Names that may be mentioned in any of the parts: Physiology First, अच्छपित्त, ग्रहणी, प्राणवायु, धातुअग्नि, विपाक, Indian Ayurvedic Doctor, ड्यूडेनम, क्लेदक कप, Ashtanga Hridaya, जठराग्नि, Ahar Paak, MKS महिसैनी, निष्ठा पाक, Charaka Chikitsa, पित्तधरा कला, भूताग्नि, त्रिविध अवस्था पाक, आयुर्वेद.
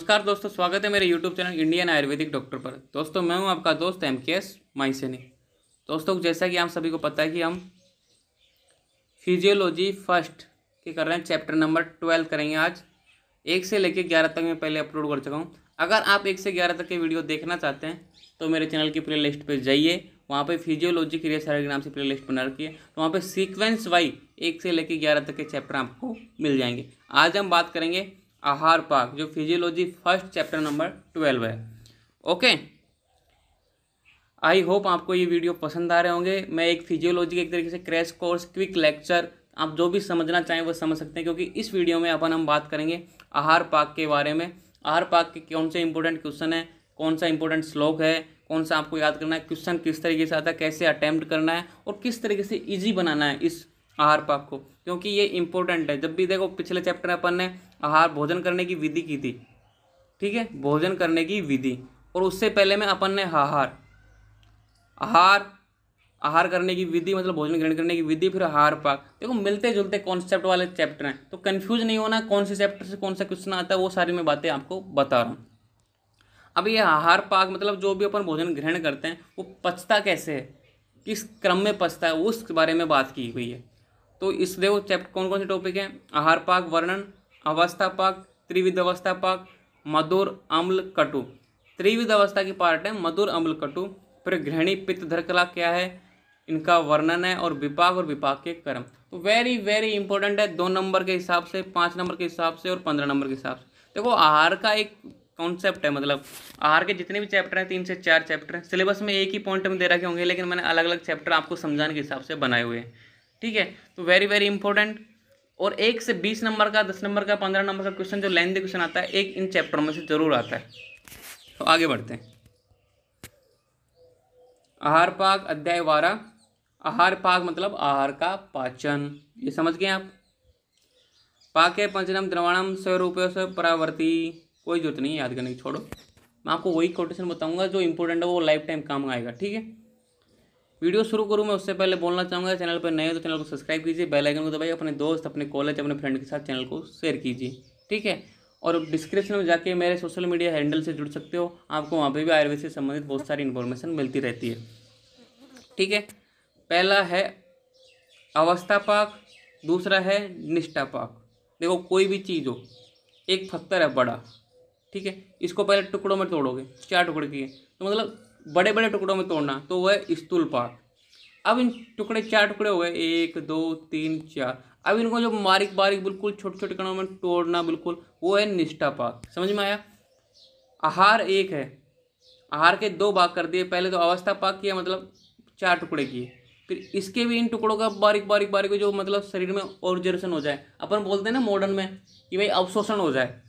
नमस्कार दोस्तों, स्वागत है मेरे YouTube channel Indian Ayurvedic doctor पर। दोस्तों मैं हूं आपका दोस्त MKS महिसैनी। दोस्तों जैसा कि आप सभी को पता है कि हम फिजियोलॉजी फर्स्ट के कर रहे हैं, चैप्टर नंबर 12 करेंगे आज। 1 से लेकर 11 तक मैं पहले अपलोड कर चुका हूँ। अगर आप 1 से 11 तक के वीडियो देखना चाहते हैं तो मेरे चैनल की प्ले लिस्ट पर जाइए, वहाँ पर फिजियोलॉजी के लिए सारे नाम से प्ले लिस्ट बना रखी है, तो वहाँ पर सीक्वेंस वाइज 1 से लेकर 11 तक के चैप्टर आपको मिल जाएंगे। आज हम बात करेंगे आहार पाक, जो फिजियोलॉजी फर्स्ट चैप्टर नंबर 12 है। ओके, आई होप आपको ये वीडियो पसंद आ रहे होंगे। मैं एक फिजियोलॉजी के एक तरीके से क्रैश कोर्स, क्विक लेक्चर, आप जो भी समझना चाहें वो समझ सकते हैं, क्योंकि इस वीडियो में अपन हम बात करेंगे आहार पाक के बारे में। आहार पाक के कौन से इंपॉर्टेंट क्वेश्चन है, कौन सा इंपॉर्टेंट श्लोक है, कौन सा आपको याद करना है, क्वेश्चन किस तरीके से आता है, कैसे अटैम्प्ट करना है और किस तरीके से ईजी बनाना है इस आहार पाक को, क्योंकि ये इंपॉर्टेंट है। जब भी देखो पिछले चैप्टर में अपन ने आहार, भोजन करने की विधि की थी, ठीक है, भोजन करने की विधि, और उससे पहले में अपन ने आहार आहार करने की विधि, मतलब भोजन ग्रहण करने की विधि, फिर आहार पाक। देखो मिलते जुलते कॉन्सेप्ट वाले चैप्टर हैं, तो कंफ्यूज नहीं होना कौन से चैप्टर से कौन सा क्वेश्चन आता है, वो सारी मैं बातें आपको बता रहा हूँ। अब ये आहार पाक मतलब जो भी अपन भोजन ग्रहण करते हैं वो पचता कैसे है, किस क्रम में पचता है, उस बारे में बात की हुई है। तो इस देखो चैप्टर कौन कौन से टॉपिक हैं, आहार पाक वर्णन, अवस्था पाक, त्रिविध अवस्था पाक, मधुर अम्ल कटु, त्रिविध अवस्था की पार्ट है मधुर अम्ल कटु, फिर गृहिणी पित्त धरकला क्या है, इनका वर्णन है, और विपाक के क्रम। तो वेरी वेरी इंपॉर्टेंट है, 2 नंबर के हिसाब से, 5 नंबर के हिसाब से और 15 नंबर के हिसाब से। देखो आहार का एक कॉन्सेप्ट है, मतलब आहार के जितने भी चैप्टर हैं 3 से 4 चैप्टर हैं, सिलेबस में एक ही पॉइंट में दे रखे होंगे, लेकिन मैंने अलग अलग चैप्टर आपको समझाने के हिसाब से बनाए हुए हैं, ठीक है। तो वेरी वेरी इंपॉर्टेंट। और 1 से 20 नंबर का, 10 नंबर का, 15 नंबर का क्वेश्चन, जो लेंथी क्वेश्चन आता है, एक इन चैप्टर में से जरूर आता है। तो आगे बढ़ते हैं। आहार पाक अध्याय 12, आहार पाक मतलब आहार का पाचन, ये समझ गए आप। पाके पंचनम द्रवणम स्वरूपे से परावर्ती, कोई जरूरत नहीं याद करने की, छोड़ो। मैं आपको वही कोटेशन बताऊंगा जो इंपॉर्टेंट है, वो लाइफ टाइम काम आएगा, ठीक है। वीडियो शुरू करूँ मैं उससे पहले बोलना चाहूँगा, चैनल पर नए हो तो चैनल को सब्सक्राइब कीजिए, बेल आइकन को दबाइए, अपने दोस्त, अपने कॉलेज, अपने फ्रेंड के साथ चैनल को शेयर कीजिए, ठीक है। और डिस्क्रिप्शन में जाके मेरे सोशल मीडिया हैंडल से जुड़ सकते हो, आपको वहाँ पे भी आयुर्वेद से संबंधित बहुत सारी इन्फॉर्मेशन मिलती रहती है, ठीक है। पहला है अवस्था पाक, दूसरा है निष्ठा पाक। देखो कोई भी चीज़ हो, एक पत्थर है बड़ा, ठीक है, इसको पहले टुकड़ों में तोड़ोगे, 4 टुकड़े किए, तो मतलब बड़े बड़े टुकड़ों में तोड़ना, तो वह है स्थूल पाक। अब इन टुकड़े 4 टुकड़े हो गए, 1 2 3 4, अब इनको जो बारीक बारीक बिल्कुल छोटे छोटे कणों में तोड़ना, बिल्कुल, वो है निष्ठा पाक। समझ में आया। आहार एक है, आहार के 2 भाग कर दिए, पहले तो अवस्था पाक किया, मतलब 4 टुकड़े किए, फिर इसके भी इन टुकड़ों का बारीक बारीक बारीक जो मतलब शरीर में ऑब्जर्वेशन हो जाए, अपन बोलते हैं ना मॉडर्न में कि भाई अवशोषण हो जाए,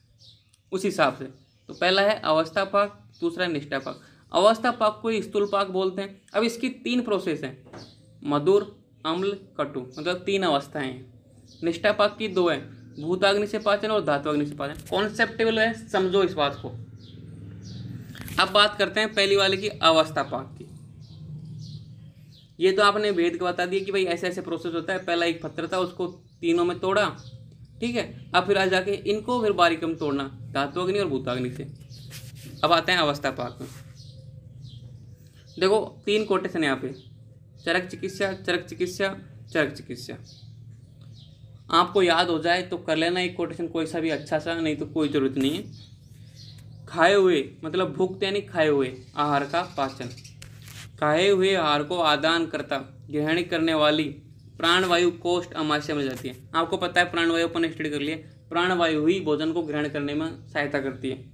उस हिसाब से। तो पहला है अवस्था पाक, दूसरा है निष्ठा पाक। अवस्था पाक को स्थूल पाक बोलते हैं। अब इसकी 3 प्रोसेस हैं, मधुर अम्ल कटु, मतलब 3 अवस्थाएं हैं। निष्ठा पाक की 2 है, भूताग्नि से पाचन और धातुअग्नि से पाचन। कॉन्सेप्टेबल है, समझो इस बात को। अब बात करते हैं पहली वाले की, अवस्था पाक की। ये तो आपने भेद को बता दिया कि भाई ऐसे ऐसे प्रोसेस होता है, पहला एक पत्थर था उसको 3 में तोड़ा, ठीक है, अब फिर आ जाके इनको फिर बारीक में तोड़ना, धातुअग्नि और भूताग्नि से। अब आते हैं अवस्था पाक में। देखो 3 कोटेशन यहाँ पे, चरक चिकित्सा, चरक चिकित्सा, चरक चिकित्सा। आपको याद हो जाए तो कर लेना एक कोटेशन कोई सा भी अच्छा सा, नहीं तो कोई ज़रूरत नहीं है। खाए हुए मतलब भुक्त, यानी खाए हुए आहार का पाचन। खाए हुए आहार को आदान करता, ग्रहण करने वाली प्राणवायु कोष्ठ अमाशय में जाती है। आपको पता है प्राणवायु, अपन स्टडी कर लिए, प्राणवायु ही भोजन को ग्रहण करने में सहायता करती है।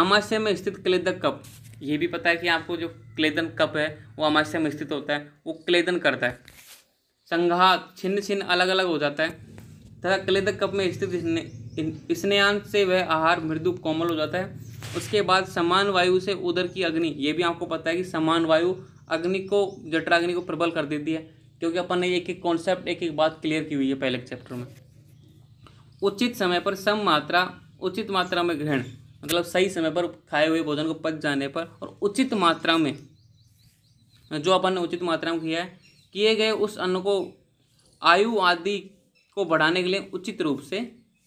अमाशय में स्थित क्लेदक कप, ये भी पता है कि आपको जो क्लेदन कप है वो अमाशय में स्थित होता है, वो क्लेदन करता है। संघात छिन्न छिन्न अलग अलग हो जाता है, तथा क्लेदक कप में स्थित स्नेहांश से वह आहार मृदु कोमल हो जाता है। उसके बाद समान वायु से उदर की अग्नि, ये भी आपको पता है कि समान वायु अग्नि को, जठराग्नि को प्रबल कर देती है, क्योंकि अपन ने एक एक कॉन्सेप्ट, एक एक बात क्लियर की हुई है पहले चैप्टर में। उचित समय पर सम मात्रा, उचित मात्रा में ग्रहण, मतलब सही समय पर खाए हुए भोजन को पच जाने पर, और उचित मात्रा में, जो अपन ने उचित मात्रा में किया है, किए गए उस अन्न को आयु आदि को बढ़ाने के लिए उचित रूप से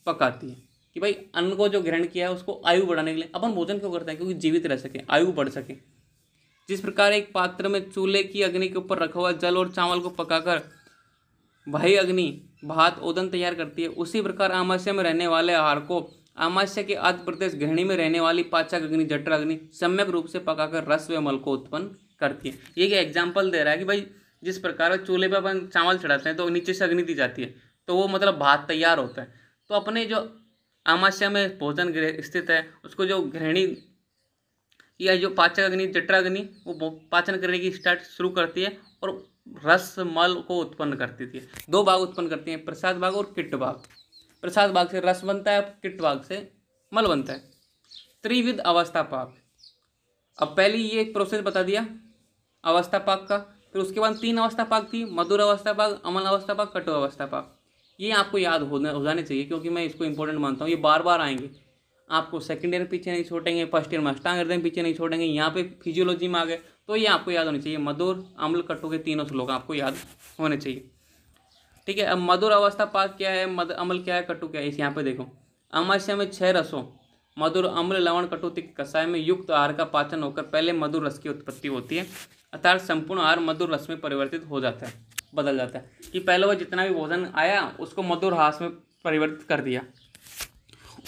पकाती है। कि भाई अन्न को जो ग्रहण किया है उसको आयु बढ़ाने के लिए अपन भोजन क्यों करते हैं, क्योंकि जीवित रह सके, आयु बढ़ सके। जिस प्रकार एक पात्र में चूल्हे की अग्नि के ऊपर रखा हुआ जल और चावल को पकाकर भाई अग्नि भात ओदन तैयार करती है, उसी प्रकार आमाशय में रहने वाले आहार को आमाशय के आद्य प्रदेश गृहिणी में रहने वाली पाचक अग्नि जठर अग्नि सम्यक रूप से पकाकर रस व मल को उत्पन्न करती है। ये एक एग्जाम्पल दे रहा है कि भाई जिस प्रकार चूल्हे पर अपन चावल चढ़ाते हैं तो नीचे से अग्नि दी जाती है तो वो मतलब भात तैयार होता है। तो अपने जो आमाशय में भोजन गृह स्थित है उसको जो गृहिणी या जो पाचक अग्नि जठराग्नि वो पाचन करने की स्टार्ट शुरू करती है और रस मल को उत्पन्न करती है। दो भाग उत्पन्न करती हैं, प्रसाद भाग और किट भाग। प्रसाद भाग से रस बनता है, किट भाग से मल बनता है। त्रिविध अवस्था पाक, अब पहली ये प्रोसेस बता दिया अवस्था पाक का, फिर उसके बाद तीन अवस्था पाक थी, मधुर अवस्था पाक, अमल अवस्था पाक, कटु अवस्था पाक। ये आपको याद हो जाने चाहिए क्योंकि मैं इसको इंपॉर्टेंट मानता हूँ, ये बार बार आएंगे। आपको सेकंड ईयर पीछे नहीं छोड़ेंगे, फर्स्ट ईयर में अष्टांग हृदय पीछे नहीं छोड़ेंगे, यहाँ पे फिजियोलॉजी में आ गए तो ये आपको याद होने चाहिए। मधुर अम्ल कटु के तीनों श्लोक आपको याद होने चाहिए, ठीक है। अब मधुर अवस्था पाक क्या है, अम्ल क्या है, कटु क्या है, इस यहाँ पे देखो। आमाशय में 6 रसों मधुर अम्ल लवण कटु तिक्त कषाय में युक्त आहार का पाचन होकर पहले मधुर रस की उत्पत्ति होती है, अर्थात संपूर्ण आहार मधुर रस में परिवर्तित हो जाता है, बदल जाता है। कि पहले वो जितना भी भोजन आया उसको मधुर हास में परिवर्तित कर दिया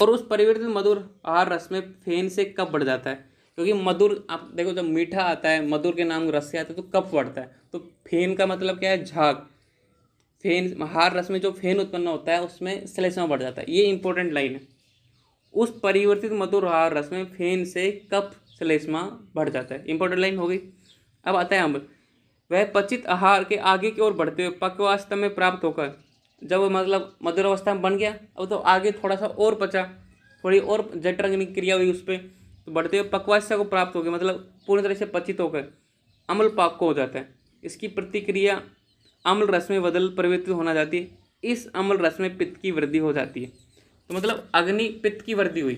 और उस परिवर्तित मधुर आहार रस में फेन से कप बढ़ जाता है, क्योंकि मधुर आप देखो जब मीठा आता है मधुर के नाम रस से आता है तो कप बढ़ता है। तो फेन का मतलब क्या है, झाग। फेन आहार रस में जो फेन उत्पन्न होता है उसमें श्लेष्मा बढ़ जाता है, ये इंपॉर्टेंट लाइन है। उस परिवर्तित मधुर आहार रस में फेन से कप श्लेष्मा बढ़ जाता है, इंपॉर्टेंट लाइन हो गई। अब आता है अम्ल, वह पचित आहार के आगे की ओर बढ़ते हुए पक्वावस्था में प्राप्त होकर, जब मतलब मधुर अवस्था में बन गया अब तो आगे थोड़ा सा और पचा, थोड़ी और जठराग्नि क्रिया हुई उस पर तो बढ़ते हुए पक्वावस्था को प्राप्त हो गया, मतलब पूर्ण तरह से पचित होकर अम्ल पाक को हो जाता है। इसकी प्रतिक्रिया अम्ल रस में बदल परिवर्तित होना जाती है, इस अम्ल रस में पित्त की वृद्धि हो जाती है। तो मतलब अग्नि पित्त की वृद्धि हुई,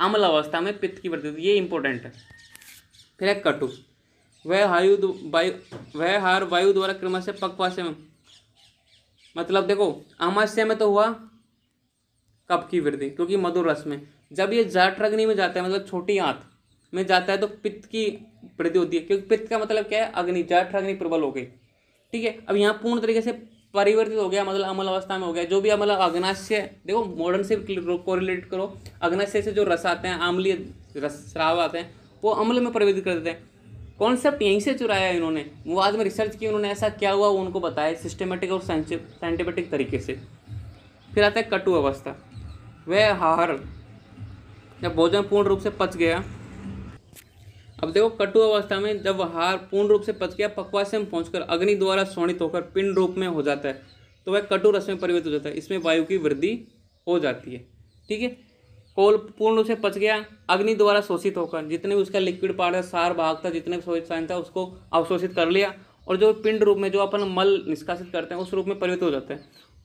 अम्ल अवस्था में पित्त की वृद्धि हुई, ये इंपॉर्टेंट है। फिर है कटु, वह हार वायु द्वारा क्रमशः पक्वाशय में, मतलब देखो आमाशय में तो हुआ कप की वृद्धि क्योंकि मधुर रस में, जब ये जठराग्नि में जाता है मतलब छोटी आंत में जाता है तो पित्त की वृद्धि होती है, क्योंकि पित्त का मतलब क्या है अग्नि, जठराग्नि प्रबल हो गई, ठीक है। अब यहाँ पूर्ण तरीके से परिवर्तित हो गया मतलब अमल अवस्था में हो गया, जो भी अमल अग्नाशय देखो मॉडर्न से कोरिलेट करो, अग्नाशय से जो रस आते हैं आम्लीय रस श्राव आते हैं वो अम्ल में परिवर्तित कर देते हैं। कॉन्सेप्ट यहीं से चुराया इन्होंने, वो आज में रिसर्च की उन्होंने, ऐसा क्या हुआ वो उनको बताया सिस्टमेटिक और साइंटिफिक तरीके से। फिर आता है कटु अवस्था, वह आहार जब भोजन पूर्ण रूप से पच गया, अब देखो कटु अवस्था में जब आहार पूर्ण रूप से पच गया पक्वाशय में पहुँच अग्नि द्वारा शोणित होकर पिंड रूप में हो जाता है तो वह कटु रस में परिवर्तित हो जाता है, इसमें वायु की वृद्धि हो जाती है, ठीक है। कोल पूर्ण रूप से पच गया, अग्नि द्वारा शोषित होकर जितने भी उसका लिक्विड पार्ट था, सार भाग था, जितने भी शोषित था उसको अवशोषित कर लिया और जो पिंड रूप में जो अपन मल निष्कासित करते हैं उस रूप में परिवर्तित हो जाता है,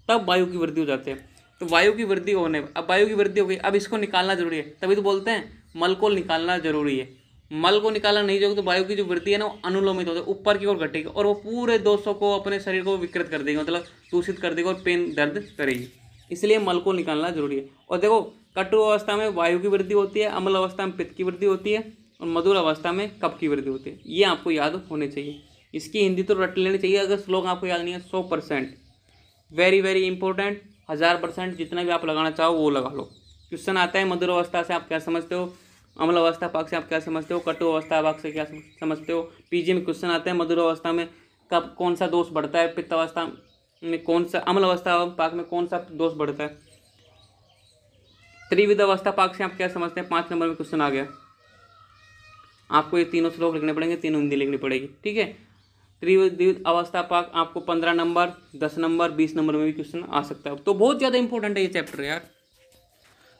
तब वायु की वृद्धि हो जाती है। तो वायु की वृद्धि होने अब वायु की वृद्धि हो गई, अब इसको निकालना जरूरी है, तभी तो बोलते हैं मल को निकालना जरूरी है। मल को निकालना नहीं जरूरी तो वायु की जो वृद्धि है ना वो अनुलोमित होती है, ऊपर की ओर घटेगी और वो पूरे दोषों को अपने शरीर को विकृत कर देगी, मतलब दूषित कर देगी और पेन दर्द करेगी, इसलिए मल को निकालना जरूरी है। और देखो कटु अवस्था में वायु की वृद्धि होती है, अम्ल अवस्था में पित्त की वृद्धि होती है और मधुर अवस्था में कप की वृद्धि होती है, ये आपको याद होने चाहिए। इसकी हिंदी तो रट लेनी चाहिए, अगर श्लोक आपको याद नहीं है 100%, वेरी वेरी इंपॉर्टेंट, 1000% जितना भी आप लगाना चाहो वो लगा लो। क्वेश्चन आता है मधुर अवस्था से आप क्या समझते हो, अम्ल अवस्था पाक से आप क्या समझते हो, कटु अवस्था पाक से क्या समझते हो। पीजी में क्वेश्चन आता है मधुर अवस्था में कब कौन सा दोष बढ़ता है, पित्त अवस्था में कौन सा, अम्ल अवस्था पाक में कौन सा दोष बढ़ता है। त्रिविध अवस्था पाक से आप क्या समझते हैं, 5 नंबर में क्वेश्चन आ गया, आपको ये तीनों श्लोक लिखने पड़ेंगे, तीनों हिंदी लिखनी पड़ेगी, ठीक है। त्रिविध अवस्था पाक आपको 15 नंबर, 10 नंबर, 20 नंबर में भी क्वेश्चन आ सकता है, तो बहुत ज़्यादा इंपॉर्टेंट है ये चैप्टर यार,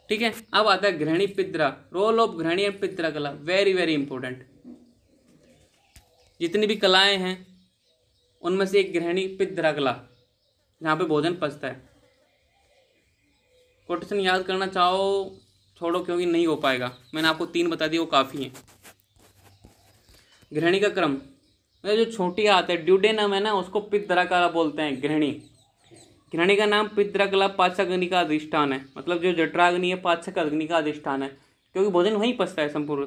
ठीक है। अब आता है गृहिणी पित्रा, रोल ऑफ गृहिणी एंड पित्रा कला, वेरी वेरी इंपॉर्टेंट। जितनी भी कलाएँ हैं उनमें से एक गृहिणी पित्रा कला, जहाँ पे भोजन पचता है। कोटेशन याद करना चाहो छोड़ो क्योंकि नहीं हो पाएगा, मैंने आपको 3 बता दिए वो काफ़ी हैं। गृहिणी का क्रम मतलब जो छोटी आते है ड्यूडेनम है ना उसको पित्तरा काला बोलते हैं गृहिणी, किरानी का नाम पितृकला पाचक अग्नि का अधिष्ठान है, मतलब जो जठराग्नि है पाचक अग्नि का अधिष्ठान है, क्योंकि भोजन वहीं पचता है संपूर्ण।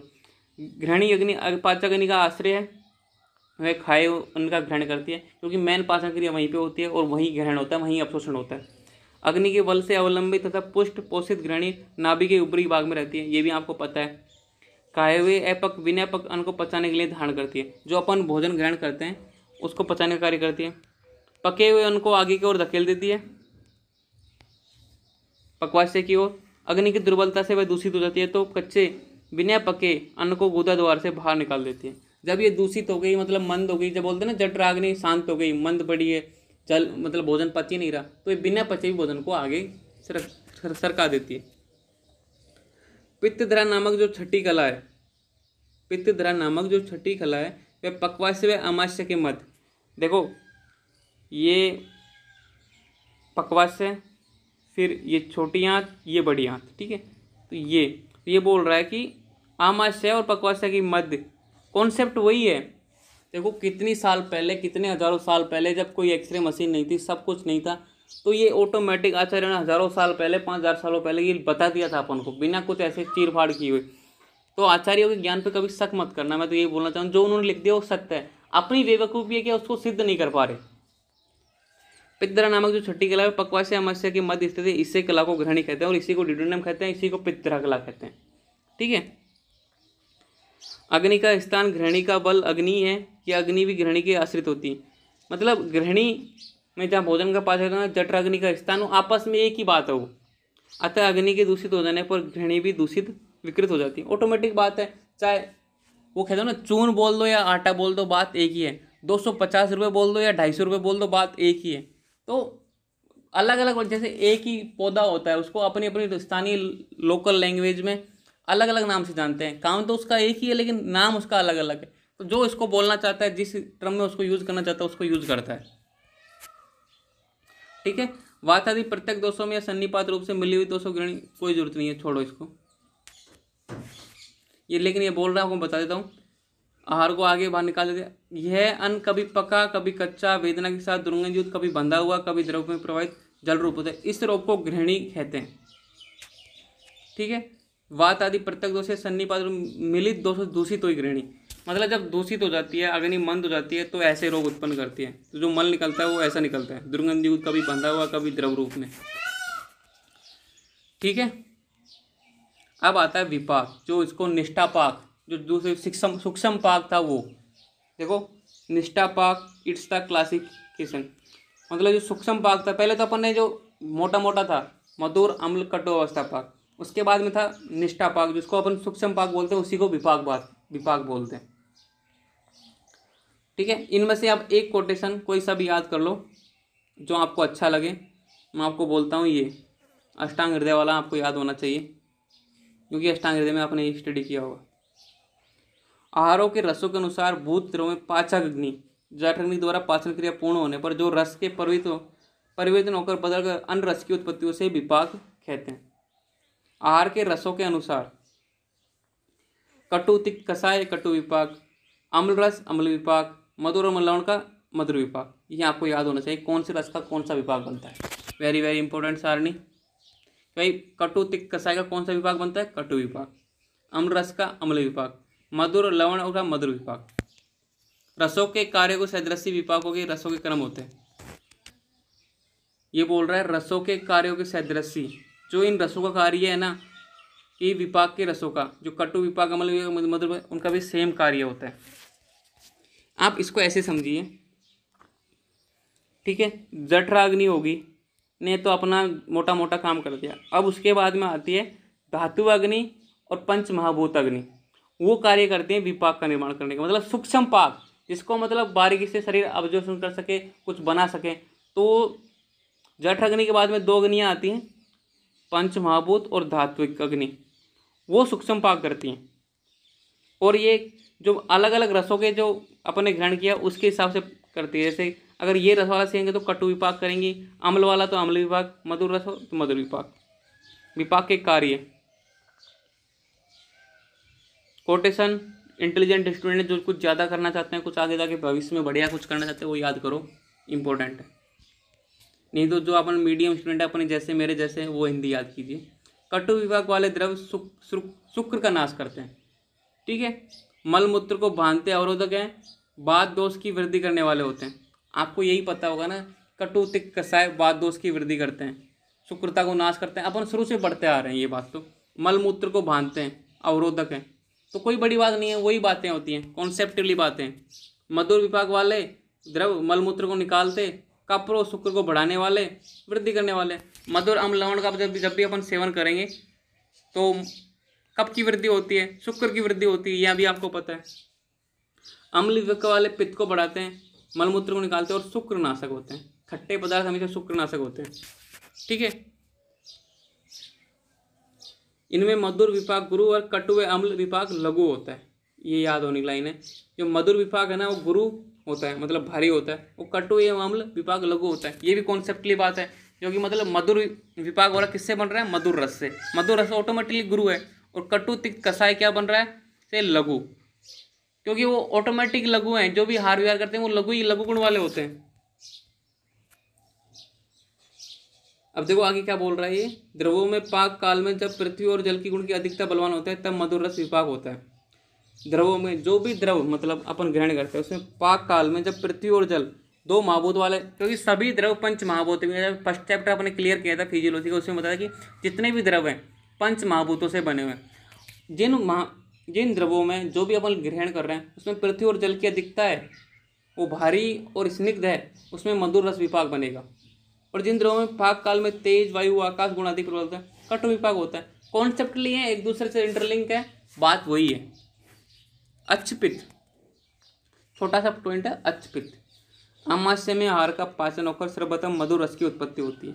घृणी अग्नि पाचक अग्नि का आश्रय है, वह खाए उनका ग्रहण करती है, क्योंकि मेन पाचन क्रिया वहीं पे होती है और वहीं ग्रहण होता है, वहीं अपशोषण होता है। अग्नि के बल से अवलंबित तथा पुष्ट पोषित ग्रहणी नाभि के ऊपरी भाग में रहती है, ये भी आपको पता है। खाए हुए अपक विनयपक अन्न को पचाने के लिए धारण करती है, जो अपन भोजन ग्रहण करते हैं उसको पचाने का कार्य करती है। पके हुए उनको आगे की ओर धकेल देती है, पकवास्य की ओर। अग्नि की दुर्बलता से वह दूषित हो जाती है, तो कच्चे बिना पके अन्न को गुदा द्वार से बाहर निकाल देती है। जब ये दूषित हो गई मतलब मंद हो गई, जब बोलते हैं ना जठराग्नि शांत हो गई, मंद पड़ी है, जल मतलब भोजन पच ही नहीं रहा, तो ये बिना पचे हुए भोजन को आगे सरका देती है। पित्तधरा नामक जो छठी कला है, पित्तधरा नामक जो छठी कला है, वह पकवास्य व अमास्य के मध्य। देखो ये पकवास्य, फिर ये छोटी आँत, ये बड़ी आँत, ठीक है। तो ये बोल रहा है कि आमाशय और पकवाशय की मध्य, कॉन्सेप्ट वही है। देखो कितनी साल पहले, कितने हज़ारों साल पहले, जब कोई एक्सरे मशीन नहीं थी, सब कुछ नहीं था, तो ये ऑटोमेटिक आचार्य ने हज़ारों साल पहले, 5000 सालों पहले ये बता दिया था अपन को, बिना कुछ ऐसे चीर फाड़ की हुई। तो आचार्यों के ज्ञान पर कभी शक मत करना, मैं तो यही बोलना चाहूँ। जो उन्होंने लिख दिया वो सत्य है, अपनी बेवकूफ़ी है कि उसको सिद्ध नहीं कर पा रहे। पित्तरा नामक जो छठी कला है पकवास्य अमास्य के मध्य स्थित है, इसे कला को ग्रहणी कहते हैं और इसी को डिडोनम कहते हैं, इसी को पित्तरा कला कहते हैं, ठीक है। अग्नि का स्थान ग्रहणी का बल अग्नि है, या अग्नि भी ग्रहणी के आश्रित होती है, मतलब ग्रहणी में जहाँ भोजन का पाचन होता है जठराग्नि का स्थान, आपस में एक ही बात है वो। अतः अग्नि के दूषित हो जाने पर ग्रहणी भी दूषित विकृत हो जाती है, ऑटोमेटिक बात है। चाहे वो कहते हो ना चून बोल दो या आटा बोल दो, बात एक ही है। 250 रुपये बोल दो या 250 रुपये बोल दो, बात एक ही है। तो अलग अलग, जैसे एक ही पौधा होता है उसको अपनी अपनी स्थानीय लोकल लैंग्वेज में अलग अलग नाम से जानते हैं, काम तो उसका एक ही है लेकिन नाम उसका अलग अलग है। तो जो इसको बोलना चाहता है, जिस टर्म में उसको यूज़ करना चाहता है, उसको यूज़ करता है, ठीक है। वात आदि प्रत्येक दोषों में या सन्निपात रूप से मिली हुई दोषों ग्रहणी, कोई ज़रूरत नहीं है, छोड़ो इसको ये। लेकिन ये बोल रहा है, आपको बता देता हूँ, आहार को आगे बाहर निकाल देते। यह अन्न कभी पका कभी कच्चा, वेदना के साथ दुर्गंधयुक्त, कभी बंधा हुआ, कभी द्रव में प्रवाहित जल रूप होता है, इस रोग को ग्रहणी कहते हैं, ठीक है। वात आदि प्रत्येक दोष से सन्निपात मिलित दोष दूषित हुई ग्रहणी, मतलब जब दूषित हो जाती है, अग्नि मंद हो जाती है, तो ऐसे रोग उत्पन्न करती है। तो जो मल निकलता है वो ऐसा निकलता है, दुर्गंधयुक्त, कभी बंधा हुआ, कभी द्रव रूप में, ठीक है। अब आता है विपाक, जो इसको निष्ठापाक, जो दूसरे सूक्ष्म पाक था वो। देखो निष्ठा पाक, इट्स द क्लासिफिकेशन, मतलब जो सूक्ष्म पाक था, पहले तो अपन ने जो मोटा मोटा था मधुर अम्ल कठोर अवस्था पाक, उसके बाद में था निष्ठा पाक, जिसको अपन सूक्ष्म पाक बोलते हैं, उसी को विपाक बोलते हैं, ठीक है। इनमें से आप एक कोटेशन कोई सा भी याद कर लो जो आपको अच्छा लगे। मैं आपको बोलता हूँ ये अष्टांग हृदय वाला आपको याद होना चाहिए, क्योंकि अष्टांग हृदय में आपने स्टडी किया होगा। आहारों के रसों के अनुसार भूतरों में पाचक अग्नि जठराग्नि द्वारा पाचन क्रिया पूर्ण होने पर जो रस के परिवर्तन होकर बदलकर अन्य रस की उत्पत्ति से विपाक कहते हैं। आहार के रसों के अनुसार कटु तिक्त कसाय कटु विपाक, अम्ल रस अम्ल विपाक, मधुर और लवण का मधुर विपाक। ये आपको याद होना चाहिए कौन से रस का कौन सा विपाक बनता है। वेरी वेरी इंपॉर्टेंट सारणी, भाई कटु तिक्त कसाय का कौन सा विपाक बनता है, कटु विपाक। अम्ल रस का अम्ल विपाक, मधुर लवण और मधुर विपाक। रसों के कार्य को सदृशी विपाकों के रसों के क्रम होते हैं। ये बोल रहा है रसों के कार्यों के सदृशी, जो इन रसों का कार्य है ना, ये विपाक के रसों का, जो कटु विपाक अम्ल विपाक मधुर विपाक, उनका भी सेम कार्य होता है। आप इसको ऐसे समझिए, ठीक है। जठराग्नि होगी ने तो अपना मोटा मोटा काम कर दिया, अब उसके बाद में आती है धातु अग्नि और पंच महाभूत अग्नि, वो कार्य करते हैं विपाक का निर्माण करने का, मतलब सूक्ष्म पाक, जिसको मतलब बारीकी से शरीर अवशोषण कर सके, कुछ बना सके। तो जठ अग्नि के बाद में दो अग्नियाँ आती हैं, पंच महाभूत और धात्विक अग्नि, वो सूक्ष्म पाक करती हैं। और ये जो अलग अलग रसों के जो अपने ग्रहण किया उसके हिसाब से करती है। जैसे अगर ये रस वाला सेंगे तो कटु विपाक करेंगी, अम्ल वाला तो अम्ल विपाक, मधुर रस हो तो मधुर विपाक। विपाक के कार्य कोटेशन, इंटेलिजेंट स्टूडेंट जो कुछ ज़्यादा करना चाहते हैं, कुछ आगे जाके भविष्य में बढ़िया कुछ करना चाहते हैं, वो याद करो, इम्पोर्टेंट है। नहीं तो जो अपन मीडियम स्टूडेंट है अपने जैसे मेरे जैसे वो हिंदी याद कीजिए। कटु विभाग वाले द्रव्य शुक्र का नाश करते हैं, ठीक है, मलमूत्र को बांधते अवरोधक हैं, वात दोष की वृद्धि करने वाले होते हैं। आपको यही पता होगा ना, कटु तिक्त कषाय वात दोष की वृद्धि करते हैं, शुक्रता को नाश करते हैं, अपन शुरू से बढ़ते आ रहे हैं ये बात। तो मलमूत्र को बांधते हैं, अवरोधक हैं, तो कोई बड़ी बात नहीं है, वही बातें होती हैं, कॉन्सेप्टली बातें। मधुर विभाग वाले द्रव मलमूत्र को निकालते, कपरो शुक्र को बढ़ाने वाले, वृद्धि करने वाले। मधुर अम्ल लवण का जब भी अपन सेवन करेंगे तो कप की वृद्धि होती है, शुक्र की वृद्धि होती है, यह भी आपको पता है। अम्ल विभाग वाले पित्त को बढ़ाते हैं, मलमूत्र को निकालते हैं और शुक्र नाशक होते हैं। खट्टे पदार्थ हमेशा शुक्र नाशक होते हैं, ठीक है। इनमें मधुर विभाग गुरु और कटु अम्ल विभाग लघु होता है, ये याद होने की लाइन है। जो मधुर विभाग है ना वो गुरु होता है, मतलब भारी होता है, वो कटु एवं अम्ल विभाग लघु होता है। ये भी कॉन्सेप्टली बात है, जो कि मतलब मधुर विभाग वाला किससे बन रहा है, मधुर रस से। मधुर रस ऑटोमेटिकली गुरु है, और कटु तिक्त कषाय क्या बन रहा है, से लघु, क्योंकि वो ऑटोमेटिक लघु हैं। जो भी हार विहार करते हैं वो लघु ही, लघु गुण वाले होते हैं। अब देखो आगे क्या बोल रहा है ये, द्रवों में पाक काल में जब पृथ्वी और जल की गुण की अधिकता बलवान होता है तब मधुर रस विभाग होता है। द्रवों में जो भी द्रव मतलब अपन ग्रहण करते हैं उसमें पाक काल में जब पृथ्वी और जल दो महाभूत वाले, क्योंकि सभी द्रव पंच महाभूत में, फर्स्ट चैप्टर अपने क्लियर किया था फिजियोलॉजी का, उसमें बताया कि जितने भी द्रव हैं पंच महाभूतों से बने हुए हैं। जिन द्रवों में जो भी अपन ग्रहण कर रहे हैं उसमें पृथ्वी और जल की अधिकता है, वो भारी और स्निग्ध है, उसमें मधुर रस विभाग बनेगा। और जिन द्रवों में पाक काल में तेज वायु आकाश गुणादि प्रबल होता है, कटु विभाग होता है। कॉन्सेप्ट लिए हैं, एक दूसरे से इंटरलिंक है, बात वही है। अच्छपित्त, छोटा सा पॉइंट है, अच्छपित्त। आमाशय में आहार का पाचन होकर सर्वप्रथम मधुर रस की उत्पत्ति होती है,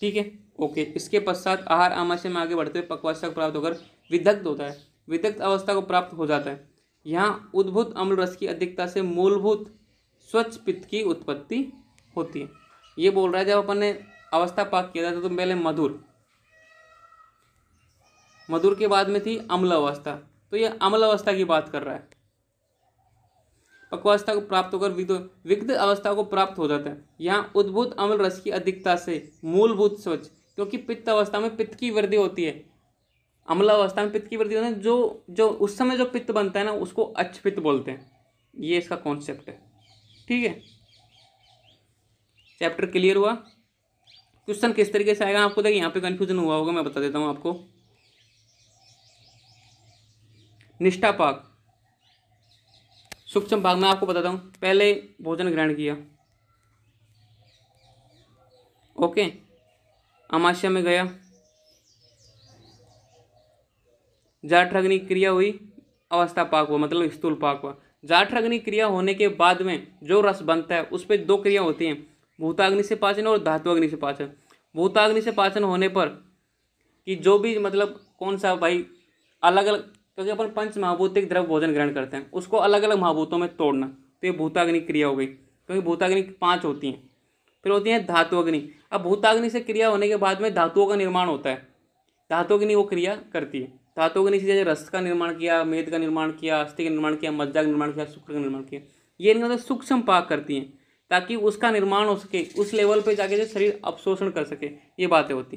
ठीक है, ओके। इसके पश्चात आहार आमाशय में आगे बढ़ते हुए पक्वावस्था को प्राप्त होकर विदग्ध होता है, विदग्ध अवस्था को प्राप्त हो जाता है। यहाँ उद्भूत अम्ल रस की अधिकता से मूलभूत स्वच्छ पित्त की उत्पत्ति होती है। ये बोल रहा है जब अपन ने अवस्था पाक किया था तो पहले मधुर के बाद में थी अम्ल अवस्था, तो ये अम्ल अवस्था की बात कर रहा है। पक्वावस्था को प्राप्त होकर विदग्ध अवस्था को प्राप्त हो जाता है। यहाँ उद्भूत अम्ल रस की अधिकता से मूलभूत स्वच्छ, क्योंकि पित्त अवस्था में पित्त की वृद्धि होती है, अम्ल अवस्था में पित्त की वृद्धि होती है। जो उस समय जो पित्त बनता है ना उसको अच्छपित्त बोलते हैं, ये इसका कॉन्सेप्ट है, ठीक है। चैप्टर क्लियर हुआ। क्वेश्चन किस तरीके से आएगा आपको, देखिए यहाँ पे कंफ्यूजन हुआ होगा, मैं बता देता हूँ आपको। निष्ठा पाक, सूक्ष्म भाग में आपको बताता हूँ। पहले भोजन ग्रहण किया, ओके, आमाशय में गया, जाठराग्नि क्रिया हुई, अवस्था पाक हुआ, मतलब स्थूल पाक हुआ। जाठराग्नि क्रिया होने के बाद में जो रस बनता है उस पर दो क्रिया होती हैं, भूताग्नि से पाचन और धातुअग्नि से पाचन। भूताग्नि से पाचन होने पर कि जो भी मतलब कौन सा भाई अलग अलग, क्योंकि अपन पंच महाभूतिक द्रव्य भोजन ग्रहण करते हैं, उसको अलग अलग महाभूतों में तोड़ना, तो ये भूताग्नि क्रिया हो गई, क्योंकि भूताग्नि पांच होती हैं। फिर होती है धातुअग्नि। अब भूताग्नि से क्रिया होने के बाद में धातुओं का निर्माण होता है, धातुअग्नि वो क्रिया करती है। धातुअग्नि से जैसे रस का निर्माण किया, मेद का निर्माण किया, अस्थि का निर्माण किया, मज्जा का निर्माण किया, शुक्र का निर्माण किया, ये मतलब सूक्ष्म पाक करती हैं, ताकि उसका निर्माण हो सके, उस लेवल पे जाके जो शरीर अवशोषण कर सके, ये बातें होती,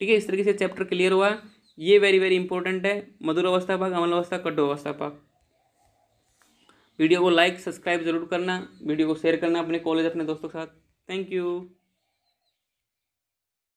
ठीक है। इस तरीके से चैप्टर क्लियर हुआ है, ये वेरी वेरी इंपॉर्टेंट है। मधुर अवस्था पाक, अम्ल अवस्था, कठोर अवस्था पाक। वीडियो को लाइक सब्सक्राइब जरूर करना, वीडियो को शेयर करना अपने कॉलेज अपने दोस्तों के साथ। Thank you.